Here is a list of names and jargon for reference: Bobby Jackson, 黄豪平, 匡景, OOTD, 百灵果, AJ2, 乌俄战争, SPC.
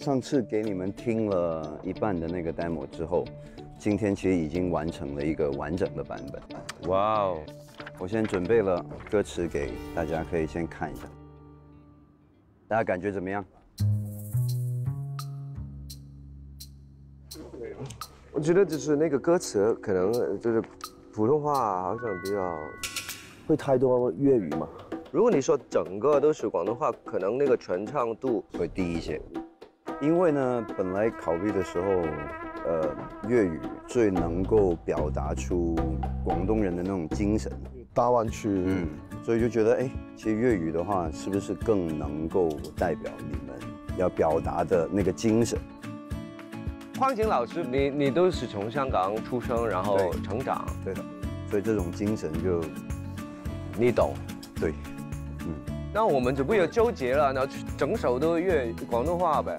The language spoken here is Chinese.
上次给你们听了一半的那个 demo 之后，今天其实已经完成了一个完整的版本。哇哦！我先准备了歌词给大家，可以先看一下。大家感觉怎么样？我觉得就是那个歌词可能就是普通话好像比较会太多粤语嘛。 如果你说整个都是广东话，可能那个传唱度会低一些。因为呢，本来考虑的时候，粤语最能够表达出广东人的那种精神，大湾区，所以就觉得，哎，其实粤语的话，是不是更能够代表你们要表达的那个精神？匡景老师，你都是从香港出生，然后成长，对的，所以这种精神就你懂，对。 那我们就不要纠结了，然后整首都粤广东话呗。